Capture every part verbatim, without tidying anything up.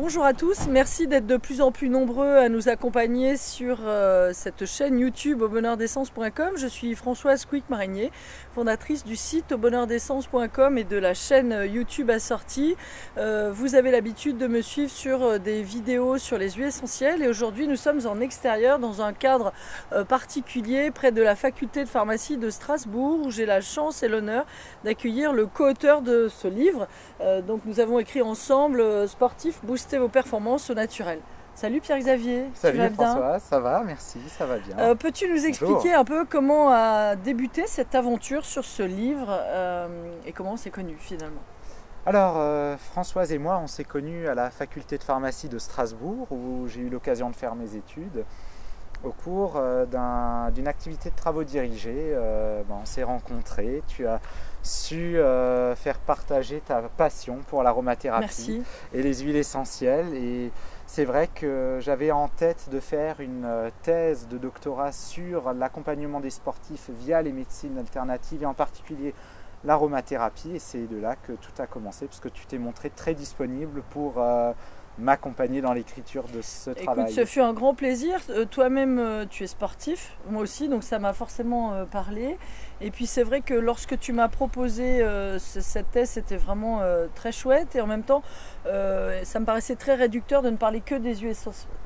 Bonjour à tous, merci d'être de plus en plus nombreux à nous accompagner sur euh, cette chaîne YouTube au bonheur d'essence point com. Je suis Françoise Quick-Marigné, fondatrice du site au bonheur d'essence point com et de la chaîne YouTube assortie. Euh, vous avez l'habitude de me suivre sur des vidéos sur les huiles essentielles et aujourd'hui nous sommes en extérieur dans un cadre euh, particulier près de la faculté de pharmacie de Strasbourg où j'ai la chance et l'honneur d'accueillir le co-auteur de ce livre. Euh, donc nous avons écrit ensemble euh, Sportif Boost vos performances au naturel. Salut Pierre-Xavier. Salut François, ça va, merci, ça va bien. Euh, Peux-tu nous expliquer Bonjour. un peu comment a débuté cette aventure sur ce livre euh, et comment on s'est connu finalement? Alors euh, Françoise et moi, on s'est connus à la faculté de pharmacie de Strasbourg où j'ai eu l'occasion de faire mes études au cours euh, d'une un, activité de travaux dirigés. Euh, ben, on s'est rencontrés, tu as su euh, faire partager ta passion pour l'aromathérapie Merci. et les huiles essentielles. Et c'est vrai que j'avais en tête de faire une thèse de doctorat sur l'accompagnement des sportifs via les médecines alternatives et en particulier l'aromathérapie. Et c'est de là que tout a commencé parce que tu t'es montré très disponible pour euh, m'accompagner dans l'écriture de ce Écoute, travail. Ce fut un grand plaisir. Euh, Toi-même, euh, tu es sportif, moi aussi, donc ça m'a forcément euh, parlé. Et puis c'est vrai que lorsque tu m'as proposé euh, ce, cette thèse, c'était vraiment euh, très chouette. Et en même temps, euh, ça me paraissait très réducteur de ne parler que des huiles,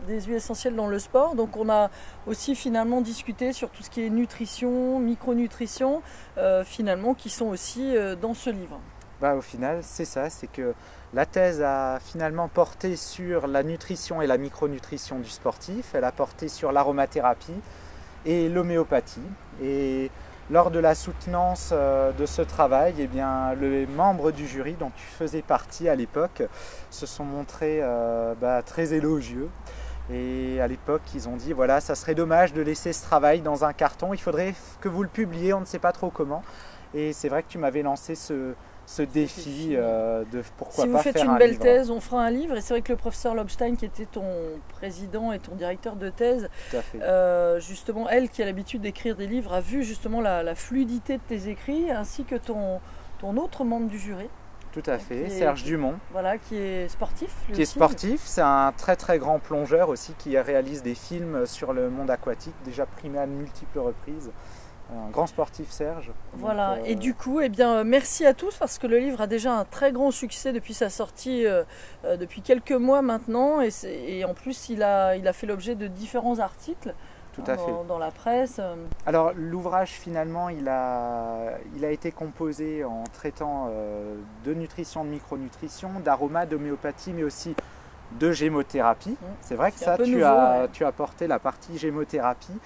des huiles essentielles dans le sport. Donc on a aussi finalement discuté sur tout ce qui est nutrition, micronutrition, euh, finalement, qui sont aussi euh, dans ce livre. Bah, au final, c'est ça, c'est que la thèse a finalement porté sur la nutrition et la micronutrition du sportif, elle a porté sur l'aromathérapie et l'homéopathie. Et lors de la soutenance de ce travail, eh bien, les membres du jury dont tu faisais partie à l'époque se sont montrés euh, bah, très élogieux. Et à l'époque, ils ont dit, voilà, ça serait dommage de laisser ce travail dans un carton, il faudrait que vous le publiez, on ne sait pas trop comment. Et c'est vrai que tu m'avais lancé ce... ce défi euh, de pourquoi pas faire un livre. Si vous faites une belle thèse, on fera un livre. Et c'est vrai que le professeur Lobstein, qui était ton président et ton directeur de thèse, euh, justement, elle qui a l'habitude d'écrire des livres, a vu justement la, la fluidité de tes écrits, ainsi que ton, ton autre membre du jury. Tout à fait, Serge Dumont. Voilà, qui est sportif. Qui est sportif, c'est un très très grand plongeur aussi, qui réalise des films sur le monde aquatique, déjà primé à de multiples reprises. Un grand sportif, Serge. Voilà, donc, euh... et du coup, eh bien, merci à tous parce que le livre a déjà un très grand succès depuis sa sortie, euh, euh, depuis quelques mois maintenant. Et, et en plus, il a, il a fait l'objet de différents articles Tout à hein, fait. Dans, dans la presse. Alors, l'ouvrage, finalement, il a, il a été composé en traitant euh, de nutrition, de micronutrition, d'aromas, d'homéopathie, mais aussi de gémothérapie. Mmh. C'est vrai que ça, tu, nouveau, as, ouais. tu as apporté la partie gémothérapie.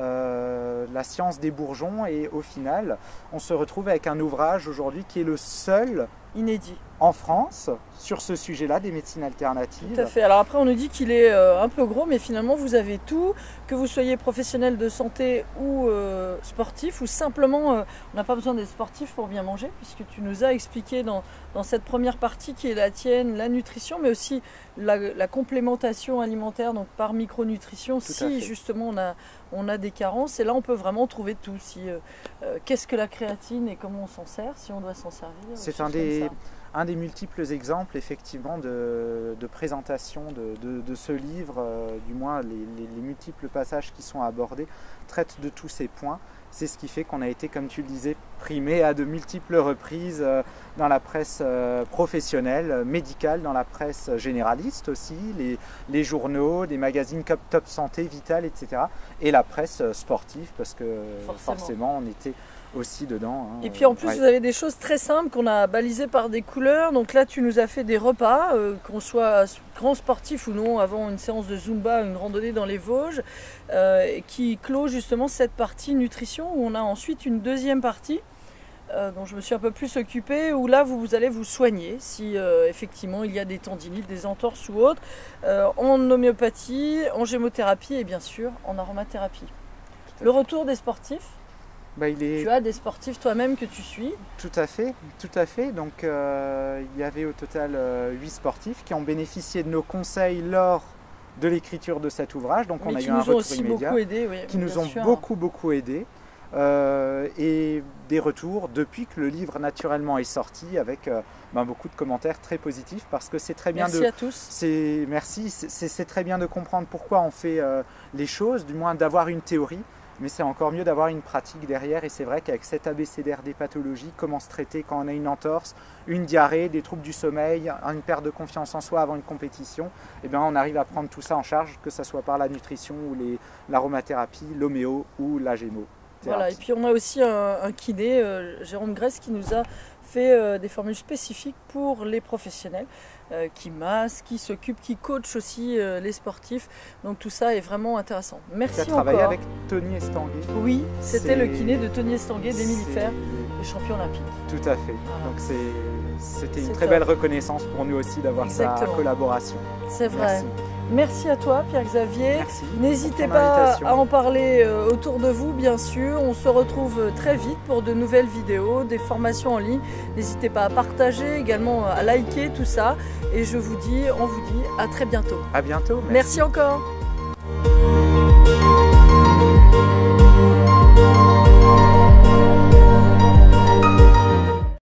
Euh, la science des bourgeons et au final on se retrouve avec un ouvrage aujourd'hui qui est le seul inédit en France sur ce sujet là des médecines alternatives. Tout à fait, alors après on nous dit qu'il est euh, un peu gros mais finalement vous avez tout, que vous soyez professionnel de santé ou euh, sportif ou simplement euh, on n'a pas besoin d'être sportif pour bien manger puisque tu nous as expliqué dans, dans cette première partie qui est la tienne, la nutrition mais aussi la, la complémentation alimentaire donc par micronutrition tout si justement on a, on a des carences et là on peut vraiment trouver tout si euh, euh, qu'est-ce que la créatine et comment on s'en sert si on doit s'en servir. C'est un des un des multiples exemples effectivement de, de présentation de, de, de ce livre euh, du moins les, les, les multiples passages qui sont abordés traitent de tous ces points. C'est ce qui fait qu'on a été, comme tu le disais, primé à de multiples reprises dans la presse professionnelle, médicale, dans la presse généraliste aussi, les, les journaux, des magazines comme Top Santé, Vital, et cetera. Et la presse sportive, parce que forcément, forcément on était aussi dedans. Hein. Et puis en plus, ouais. vous avez des choses très simples qu'on a balisées par des couleurs. Donc là, tu nous as fait des repas, euh, qu'on soit grand sportif ou non, avant une séance de Zumba, une randonnée dans les Vosges, euh, qui clôt justement cette partie nutrition où on a ensuite une deuxième partie euh, dont je me suis un peu plus occupée où là vous, vous allez vous soigner si euh, effectivement il y a des tendinites, des entorses ou autres euh, en homéopathie, en gémothérapie et bien sûr en aromathérapie. Le retour des sportifs, bah, il est... tu as des sportifs toi-même que tu suis. Tout à fait, tout à fait. Donc euh, il y avait au total euh, huit sportifs qui ont bénéficié de nos conseils lors de l'écriture de cet ouvrage. Donc Mais on a eu un retour immédiat, qui nous ont aussi beaucoup aidé, oui, qui nous ont beaucoup beaucoup aidé. euh, et des retours depuis que le livre naturellement est sorti avec euh, ben, beaucoup de commentaires très positifs, parce que c'est très bien merci de, à tous. C'est, merci, c'est, c'est très bien de comprendre pourquoi on fait euh, les choses, du moins d'avoir une théorie, mais c'est encore mieux d'avoir une pratique derrière. Et c'est vrai qu'avec cet abécédaire des pathologies, comment se traiter quand on a une entorse, une diarrhée, des troubles du sommeil, une perte de confiance en soi avant une compétition, eh bien on arrive à prendre tout ça en charge, que ce soit par la nutrition ou les, l'aromathérapie, l'homéo ou la gémo. Voilà, et puis on a aussi un, un kiné, euh, Jérôme Grèce, qui nous a fait euh, des formules spécifiques pour les professionnels, euh, qui masse, qui s'occupe, qui coach aussi euh, les sportifs. Donc tout ça est vraiment intéressant. Merci encore. Tu as travaillé avec Tony Estanguet. Oui, c'était le kiné de Tony Estanguet, d'Émilie Fer, le champion olympique. Tout à fait. Voilà. Donc c'était une très top. belle reconnaissance pour nous aussi d'avoir sa collaboration. C'est vrai. Merci. Merci à toi Pierre-Xavier, n'hésitez pas à en parler autour de vous bien sûr, on se retrouve très vite pour de nouvelles vidéos, des formations en ligne, n'hésitez pas à partager, également à liker tout ça et je vous dis, on vous dit à très bientôt. À bientôt. Merci, merci encore.